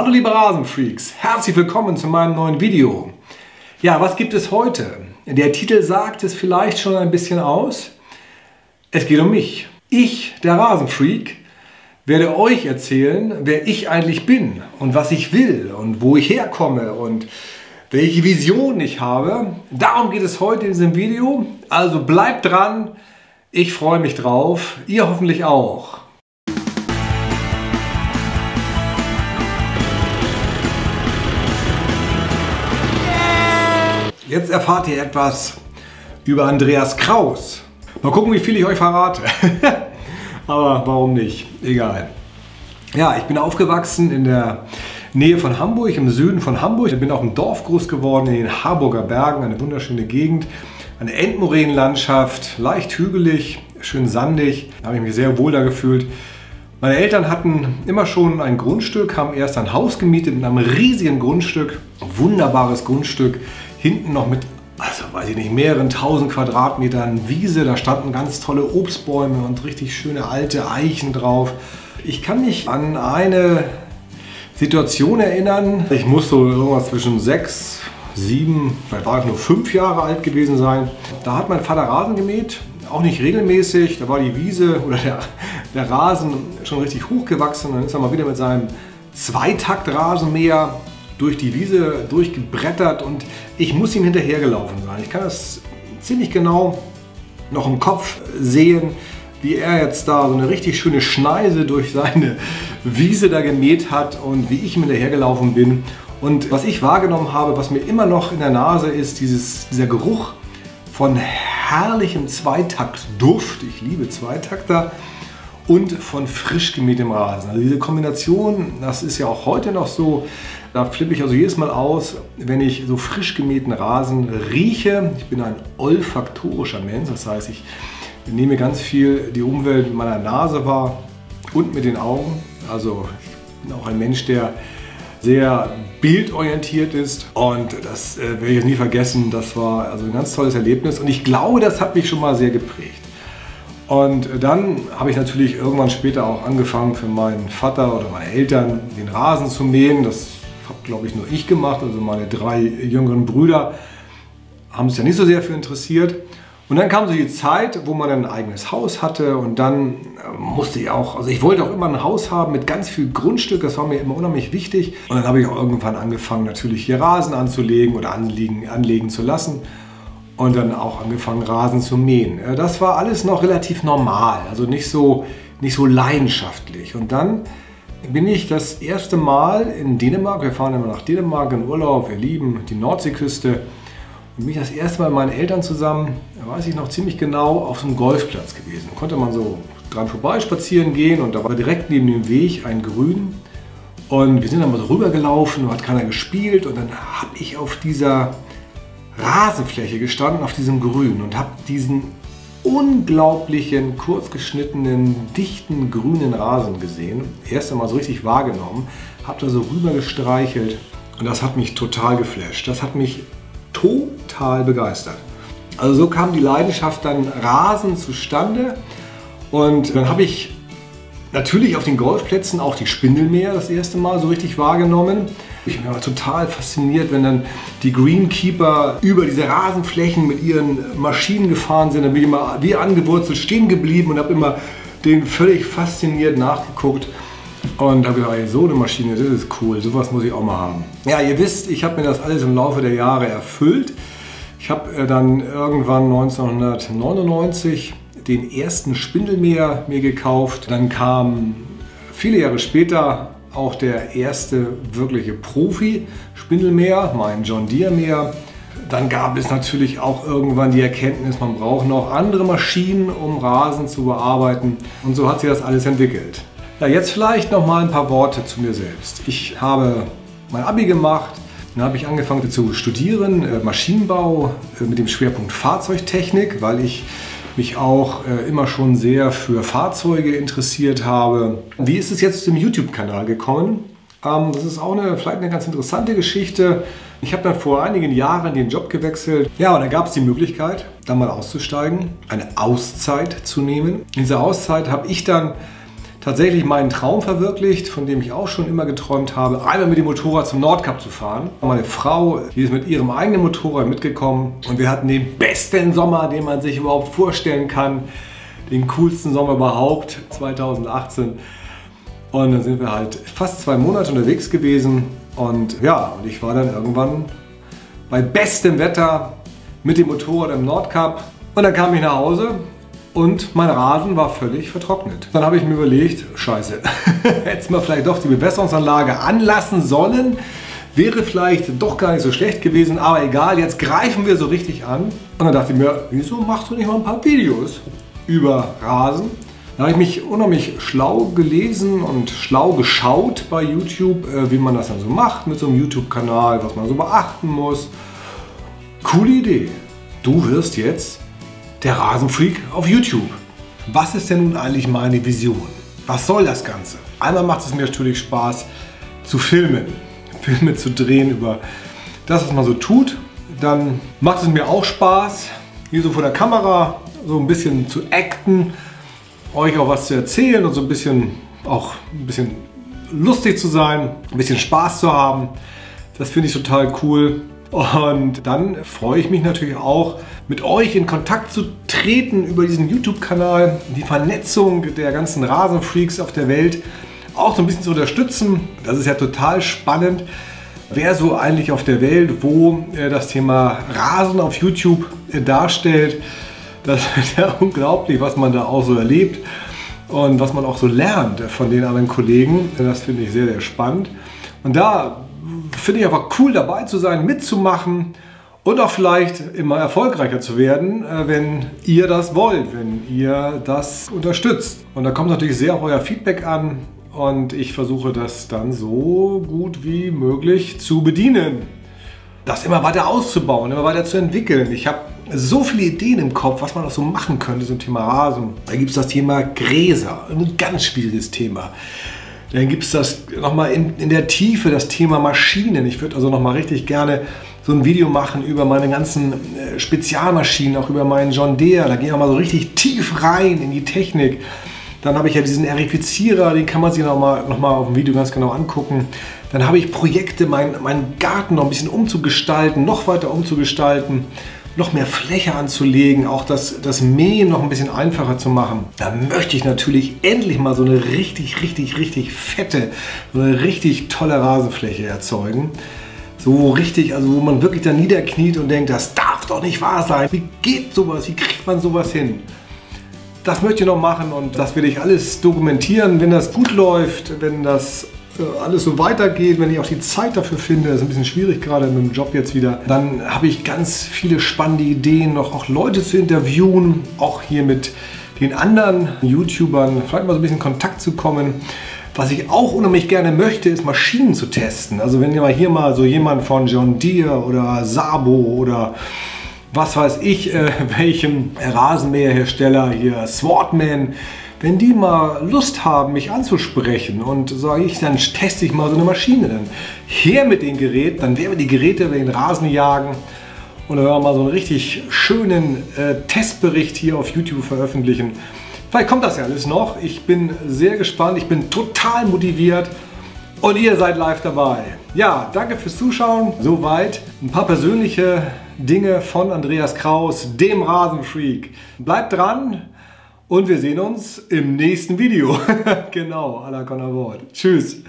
Hallo liebe Rasenfreaks, herzlich willkommen zu meinem neuen Video. Ja, was gibt es heute? Der Titel sagt es vielleicht schon ein bisschen aus. Es geht um mich. Ich, der Rasenfreak, werde euch erzählen, wer ich eigentlich bin und was ich will und wo ich herkomme und welche Vision ich habe. Darum geht es heute in diesem Video. Also bleibt dran, ich freue mich drauf, ihr hoffentlich auch. Jetzt erfahrt ihr etwas über Andreas Krauss. Mal gucken, wie viel ich euch verrate. Aber warum nicht? Egal. Ja, ich bin aufgewachsen in der Nähe von Hamburg, im Süden von Hamburg. Ich bin auch im Dorf groß geworden, in den Harburger Bergen, eine wunderschöne Gegend. Eine Endmoränenlandschaft, leicht hügelig, schön sandig. Da habe ich mich sehr wohl da gefühlt. Meine Eltern hatten immer schon ein Grundstück, haben erst ein Haus gemietet mit einem riesigen Grundstück. Ein wunderbares Grundstück. Hinten noch mit, also weiß ich nicht, mehreren tausend Quadratmetern Wiese. Da standen ganz tolle Obstbäume und richtig schöne alte Eichen drauf. Ich kann mich an eine Situation erinnern. Ich muss so irgendwas zwischen 6, 7, vielleicht war ich nur 5 Jahre alt gewesen sein. Da hat mein Vater Rasen gemäht, auch nicht regelmäßig. Da war die Wiese oder der Rasen schon richtig hochgewachsen. Dann ist er mal wieder mit seinem Zweitakt-Rasenmäher durch die Wiese durchgebrettert und ich muss ihm hinterhergelaufen sein. Ich kann das ziemlich genau noch im Kopf sehen, wie er jetzt da so eine richtig schöne Schneise durch seine Wiese da gemäht hat und wie ich ihm hinterhergelaufen bin. Und was ich wahrgenommen habe, was mir immer noch in der Nase ist, dieser Geruch von herrlichem Zweitaktduft, ich liebe Zweitakter, und von frisch gemähtem Rasen. Also diese Kombination, das ist ja auch heute noch so, da flippe ich also jedes Mal aus, wenn ich so frisch gemähten Rasen rieche. Ich bin ein olfaktorischer Mensch, das heißt, ich nehme ganz viel die Umwelt mit meiner Nase wahr und mit den Augen. Also ich bin auch ein Mensch, der sehr bildorientiert ist und das werde ich jetzt nie vergessen. Das war also ein ganz tolles Erlebnis und ich glaube, das hat mich schon mal sehr geprägt. Und dann habe ich natürlich irgendwann später auch angefangen, für meinen Vater oder meine Eltern den Rasen zu mähen. Das habe, glaube ich, nur ich gemacht. Also meine 3 jüngeren Brüder haben sich ja nicht so sehr für interessiert. Und dann kam so die Zeit, wo man ein eigenes Haus hatte und dann musste ich auch, also ich wollte auch immer ein Haus haben mit ganz viel Grundstück, das war mir immer unheimlich wichtig. Und dann habe ich auch irgendwann angefangen, natürlich hier Rasen anzulegen oder anlegen zu lassen. Und dann auch angefangen, Rasen zu mähen. Das war alles noch relativ normal, also nicht so leidenschaftlich. Und dann bin ich das erste Mal in Dänemark, wir fahren immer nach Dänemark in Urlaub, wir lieben die Nordseeküste. Und bin ich das erste Mal mit meinen Eltern zusammen, weiß ich noch ziemlich genau, auf einem Golfplatz gewesen. Da konnte man so dran vorbei spazieren gehen und da war direkt neben dem Weg ein Grün. Und wir sind dann mal so rübergelaufen, da hat keiner gespielt und dann habe ich auf dieser Rasenfläche gestanden, auf diesem Grün, und habe diesen unglaublichen, kurzgeschnittenen, dichten, grünen Rasen gesehen. Erst einmal so richtig wahrgenommen, habe da so rüber gestreichelt und das hat mich total geflasht. Das hat mich total begeistert. Also so kam die Leidenschaft dann Rasen zustande und dann habe ich natürlich auf den Golfplätzen auch die Spindelmäher das erste Mal so richtig wahrgenommen. Ich bin total fasziniert, wenn dann die Greenkeeper über diese Rasenflächen mit ihren Maschinen gefahren sind. Dann bin ich immer wie angewurzelt stehen geblieben und habe immer denen völlig fasziniert nachgeguckt. Und habe gedacht, so eine Maschine, das ist cool, sowas muss ich auch mal haben. Ja, ihr wisst, ich habe mir das alles im Laufe der Jahre erfüllt. Ich habe dann irgendwann 1999 den ersten Spindelmäher mir gekauft. Dann kam viele Jahre später auch der erste wirkliche Profi-Spindelmäher, mein John Deere-Mäher. Dann gab es natürlich auch irgendwann die Erkenntnis, man braucht noch andere Maschinen, um Rasen zu bearbeiten. Und so hat sich das alles entwickelt. Ja, jetzt vielleicht noch mal ein paar Worte zu mir selbst. Ich habe mein Abi gemacht, dann habe ich angefangen zu studieren, Maschinenbau mit dem Schwerpunkt Fahrzeugtechnik, weil ich mich auch immer schon sehr für Fahrzeuge interessiert habe. Wie ist es jetzt zum YouTube-Kanal gekommen? Das ist auch vielleicht eine ganz interessante Geschichte. Ich habe dann vor einigen Jahren den Job gewechselt. Ja, und da gab es die Möglichkeit, da mal auszusteigen, eine Auszeit zu nehmen. In dieser Auszeit habe ich dann tatsächlich meinen Traum verwirklicht, von dem ich auch schon immer geträumt habe, einmal mit dem Motorrad zum Nordkap zu fahren. Meine Frau, die ist mit ihrem eigenen Motorrad mitgekommen und wir hatten den besten Sommer, den man sich überhaupt vorstellen kann, den coolsten Sommer überhaupt, 2018. Und dann sind wir halt fast 2 Monate unterwegs gewesen und ja, und ich war dann irgendwann bei bestem Wetter mit dem Motorrad im Nordkap und dann kam ich nach Hause und mein Rasen war völlig vertrocknet. Dann habe ich mir überlegt, scheiße, hätte man vielleicht doch die Bewässerungsanlage anlassen sollen, wäre vielleicht doch gar nicht so schlecht gewesen, aber egal, jetzt greifen wir so richtig an. Und dann dachte ich mir, wieso machst du nicht mal ein paar Videos über Rasen? Da habe ich mich unheimlich schlau gelesen und schlau geschaut bei YouTube, wie man das dann so macht mit so einem YouTube-Kanal, was man so beachten muss. Coole Idee. Du wirst jetzt der Rasenfreak auf YouTube. Was ist denn nun eigentlich meine Vision? Was soll das Ganze? Einmal macht es mir natürlich Spaß zu filmen, Filme zu drehen über das, was man so tut. Dann macht es mir auch Spaß, hier so vor der Kamera so ein bisschen zu acten, euch auch was zu erzählen und so ein bisschen auch lustig zu sein, ein bisschen Spaß zu haben. Das finde ich total cool. Und dann freue ich mich natürlich auch, mit euch in Kontakt zu treten über diesen YouTube-Kanal, die Vernetzung der ganzen Rasenfreaks auf der Welt auch so ein bisschen zu unterstützen. Das ist ja total spannend, wer so eigentlich auf der Welt, wo das Thema Rasen auf YouTube darstellt. Das ist ja unglaublich, was man da auch so erlebt und was man auch so lernt von den anderen Kollegen. Das finde ich sehr, sehr spannend. Und da finde ich einfach cool, dabei zu sein, mitzumachen und auch vielleicht immer erfolgreicher zu werden, wenn ihr das wollt, wenn ihr das unterstützt. Und da kommt natürlich sehr auf euer Feedback an und ich versuche das dann so gut wie möglich zu bedienen. Das immer weiter auszubauen, immer weiter zu entwickeln. Ich habe so viele Ideen im Kopf, was man auch so machen könnte zum Thema Rasen. Da gibt es das Thema Gräser, ein ganz schwieriges Thema. Dann gibt es das nochmal in der Tiefe, das Thema Maschinen. Ich würde also nochmal richtig gerne so ein Video machen über meine ganzen Spezialmaschinen, auch über meinen John Deere. Da gehe ich nochmal so richtig tief rein in die Technik. Dann habe ich ja diesen Aerifizierer, den kann man sich noch mal auf dem Video ganz genau angucken. Dann habe ich Projekte, meinen Garten noch ein bisschen umzugestalten, noch weiter umzugestalten, noch mehr Fläche anzulegen, auch das Mähen noch ein bisschen einfacher zu machen. Da möchte ich natürlich endlich mal so eine richtig fette, so eine richtig tolle Rasenfläche erzeugen. So richtig, also wo man wirklich da niederkniet und denkt, das darf doch nicht wahr sein. Wie geht sowas? Wie kriegt man sowas hin? Das möchte ich noch machen und das werde ich alles dokumentieren, wenn das gut läuft, wenn das alles so weitergeht, wenn ich auch die Zeit dafür finde. Das ist ein bisschen schwierig gerade mit dem Job jetzt wieder. Dann habe ich ganz viele spannende Ideen, noch auch Leute zu interviewen, auch hier mit den anderen YouTubern, vielleicht mal so ein bisschen in Kontakt zu kommen. Was ich auch unheimlich gerne möchte, ist Maschinen zu testen. Also wenn ihr mal hier so jemand von John Deere oder Sabo oder was weiß ich, welchem Rasenmäherhersteller hier, Swartman, wenn die mal Lust haben, mich anzusprechen und sage ich, dann teste ich mal so eine Maschine, dann her mit den Geräten, dann werden wir die Geräte über den Rasen jagen und dann werden wir mal so einen richtig schönen Testbericht hier auf YouTube veröffentlichen. Vielleicht kommt das ja alles noch. Ich bin sehr gespannt, ich bin total motiviert. Und ihr seid live dabei. Ja, danke fürs Zuschauen. Soweit ein paar persönliche Dinge von Andreas Krauss, dem Rasenfreak. Bleibt dran und wir sehen uns im nächsten Video. Genau, à la Con Award. Tschüss.